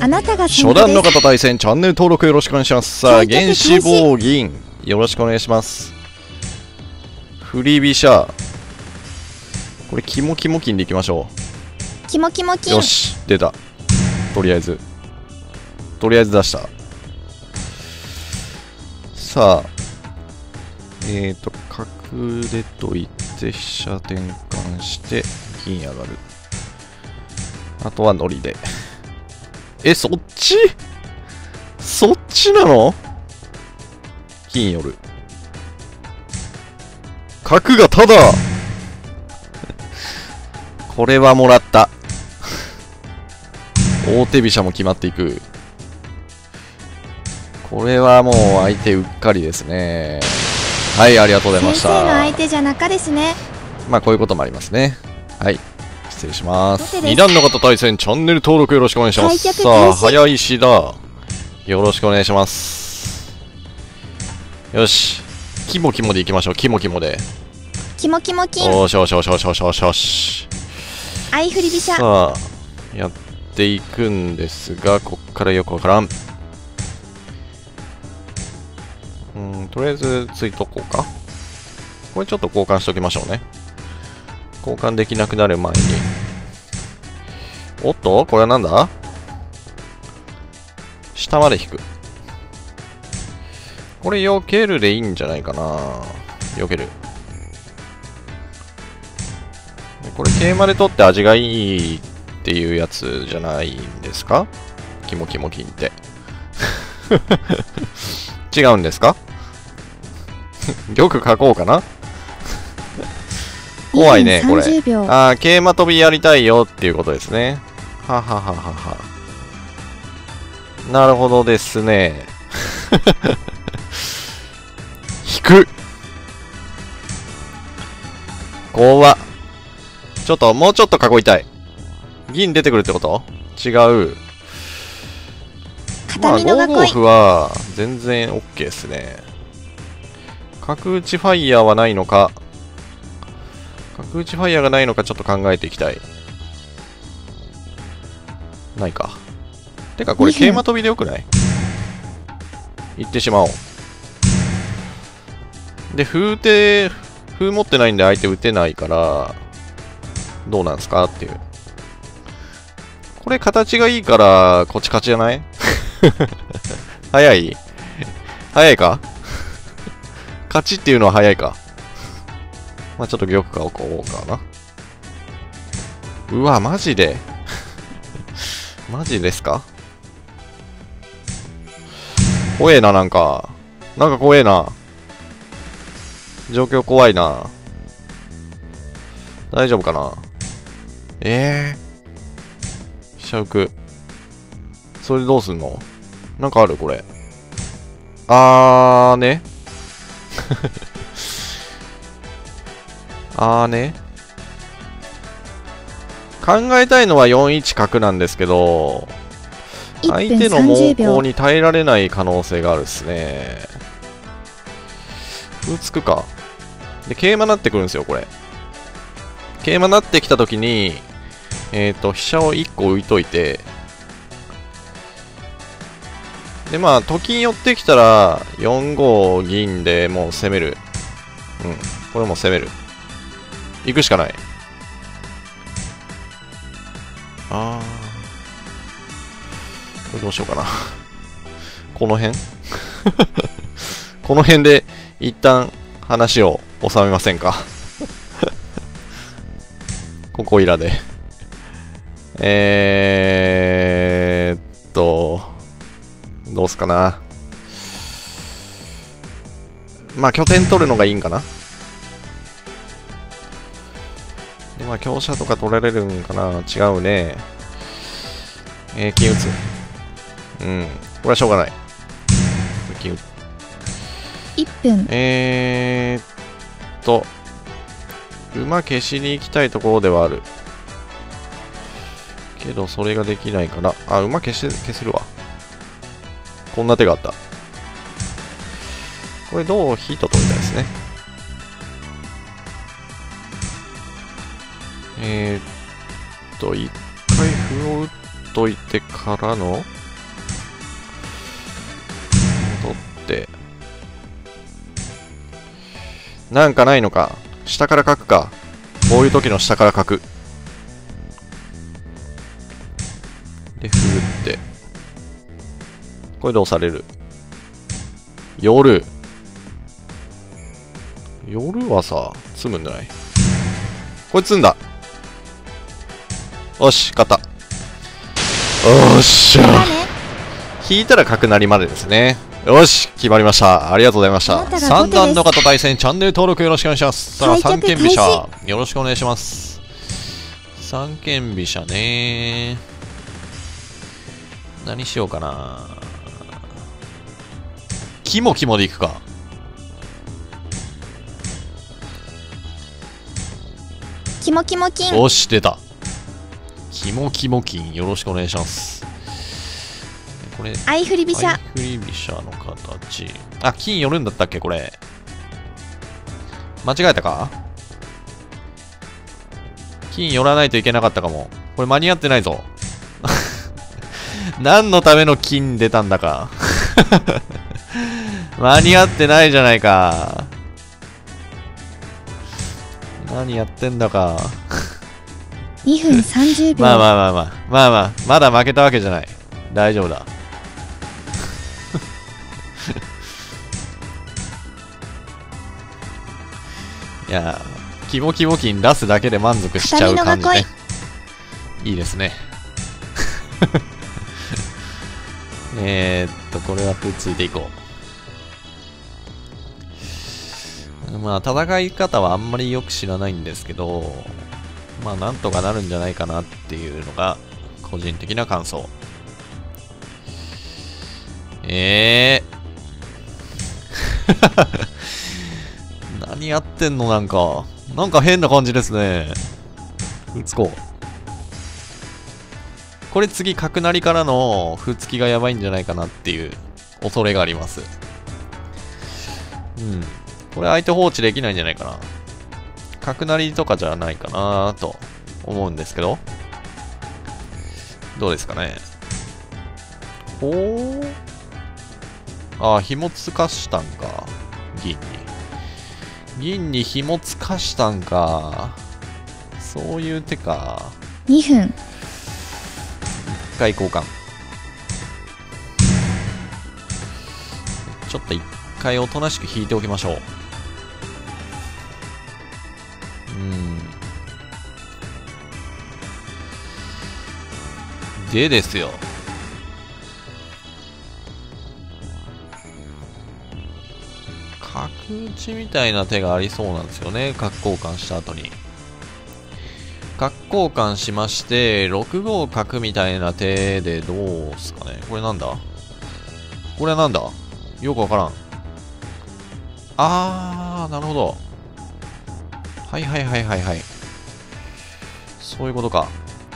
初段の方対戦、チャンネル登録よろしくお願いします。さあ、原子棒銀、よろしくお願いします。振り飛車。これ、キモキモ金でいきましょう。キモキモ金。よし、出た。とりあえず出した。さあ、角でといて、飛車転換して、銀上がる。あとはノリで。え、そっちなの？金寄る。角がただこれはもらった大手飛車も決まっていく。これはもう相手うっかりですね。はい、ありがとうございました。先生の相手じゃなかですね。まあこういうこともありますね。はい、失礼します。2段の方対戦、チャンネル登録よろしくお願いします。さあ、早い石だ。よろしくお願いします。よし。キモキモでいきましょう。キモキモで。キモキモ金。よしよしよしよしよしよしよし。相振り飛車。さあ、やっていくんですが、こっからよくわからん。とりあえず、ついとこうか。これちょっと交換しておきましょうね。交換できなくなる前に。おっと、これはなんだ？下まで引く。これ避けるでいいんじゃないかな。避ける。これ桂馬で取って味がいいっていうやつじゃないんですか？キモキモ金って違うんですか？よく書こうかな。怖いね、これ。ああ、桂馬跳びやりたいよっていうことですね。ははははは。なるほどですね。引く。怖っ。ちょっと、もうちょっと囲いたい。銀出てくるってこと？違う。まあ、5五歩は全然 OK ですね。角打ちファイヤーはないのか。角打ちファイヤーがないのかちょっと考えていきたい。ないか。てかこれ桂馬飛びでよくない？行ってしまおう。で、歩持ってないんで相手打てないから、どうなんすかっていう。これ形がいいから、こっち勝ちじゃない？早いか勝ちっていうのは早いか。まあちょっと玉が置こうかな。うわ、マジで。マジですか？怖えな、なんか。なんか怖えな。状況怖いな。大丈夫かな？飛車浮く。それどうすんの？なんかあるこれ。ね。考えたいのは4一角なんですけど、相手の猛攻に耐えられない可能性があるっすね。歩突くか。で、桂馬なってくるんですよ、これ。桂馬なってきたときに、飛車を1個置いといて、で、まあ、と金寄ってきたら、4五銀でもう攻める。うん、これも攻める。行くしかない。これどうしようかな。この辺この辺で一旦話を収めませんかここいらで。どうすかな。まあ拠点取るのがいいんかな。まあ、強者とか取られるんかな。違うね。金打つ。これはしょうがない。金打つ。1分。馬消しに行きたいところではある。けど、それができないかな。あ、馬消せるわ。こんな手があった。これ、どうヒート取りたいですね。一回歩を打っといてからの戻ってなんかないのか。下から書くか。こういう時の下から書くでふーってこれどうされる。夜はさ積むんじゃない。これ積んだ。よし勝った。おっしゃー、引いたら角成りまでですね。よし決まりました。ありがとうございました。3段の方対戦、チャンネル登録よろしくお願いします。さあ三間飛車よろしくお願いします。三間飛車ね、何しようかな。キモキモでいくか。キモキモ金。おし出た。キモキモ金よろしくお願いします。これ相振り飛車、相振り飛車の形。あ、金寄るんだったっけ。これ間違えたか。金寄らないといけなかったかも。これ間に合ってないぞ何のための金出たんだか間に合ってないじゃないか。何やってんだか2分30秒。まだ負けたわけじゃない。大丈夫だいやー、キモキモ金出すだけで満足しちゃう感じね。いいですねこれはくっついていこう。まあ戦い方はあんまりよく知らないんですけど、まあなんとかなるんじゃないかなっていうのが個人的な感想。何やってんの。なんか変な感じですね。打つこう。これ次角成りからの歩突きがやばいんじゃないかなっていう恐れがあります。これ相手放置できないんじゃないかな。角成りとかじゃないかなと思うんですけど、どうですかね。ほう、ああ、紐つかしたんか。銀に紐つかしたんか。そういう手か。2分、1回交換。ちょっと1回おとなしく引いておきましょう。でですよ、角打ちみたいな手がありそうなんですよね。角交換した後に角交換しまして6五角みたいな手でどうすかね。これなんだ、これはなんだ、よくわからん。あー、なるほど。はい、そういうことか。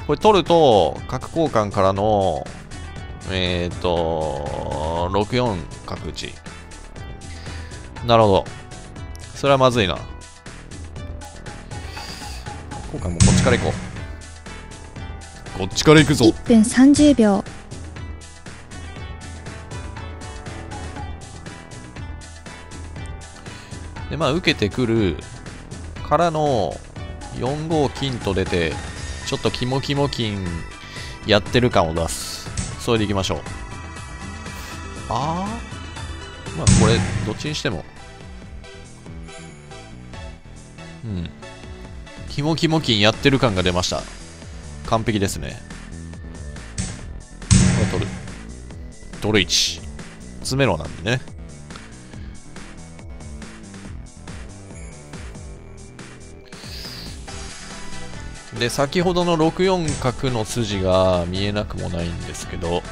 これ取ると、角交換からの、6四角打ち。なるほど。それはまずいな。角交換もこっちから行こう。こっちから行くぞ。1分30秒。で、まあ、受けてくるからの4五金と出て、ちょっとキモキモ金やってる感を出す。それでいきましょう。まあこれどっちにしてもキモキモ金やってる感が出ました。完璧ですね。これ取る。取る1。詰めろなんでね。で、先ほどの6四角の筋が見えなくもないんですけど、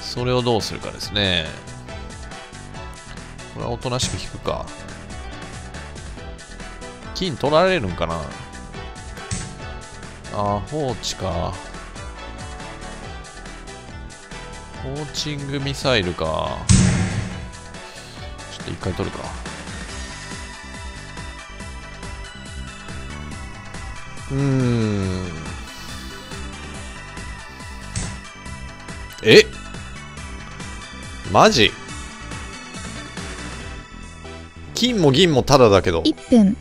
それをどうするかですね。これはおとなしく引くか。金取られるんかな。あ、放置か。コーチングミサイルか。ちょっと一回取るか。え？マジ？金も銀もタダだけど。1分。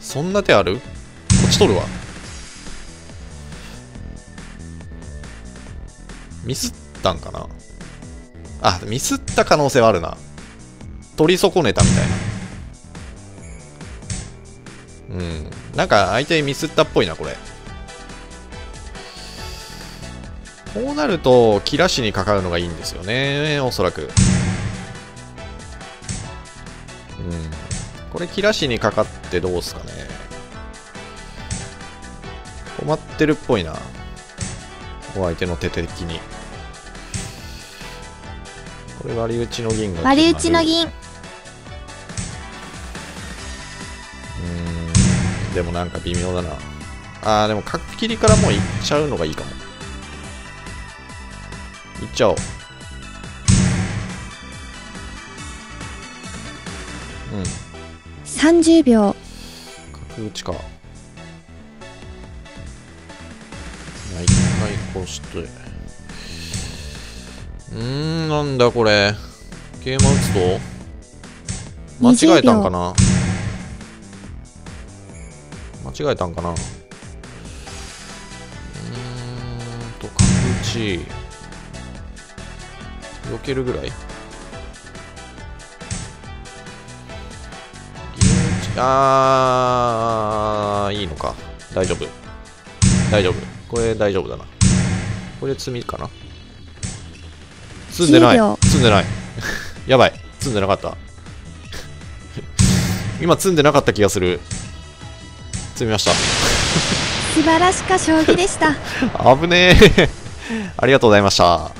そんな手ある？こっち取るわ。ミスったんかな。あ、ミスった可能性はあるな。取り損ねたみたいな。うん。なんか相手ミスったっぽいな、これ。こうなると切らしにかかるのがいいんですよね、おそらく。うん、これ切らしにかかってどうすかね。困ってるっぽいな、お相手の手的に。これ割り打ちの銀が、割り打ちの銀。でもなんか微妙だな。あー、でも角切りからもういっちゃうのがいいかも。いっちゃおう。うん。30秒。角打ちか。一回こうして。なんだこれ。桂馬打つと。間違えたんかな。間違えたんかな。角打ち。避けるぐらい。あー、いいのか。大丈夫大丈夫、これ大丈夫だな。これで詰みかな。詰んでない、詰んでない。やばい、詰んでなかった。今詰んでなかった気がする。詰みました。素晴らしか将棋でした。危ねえ。ありがとうございました。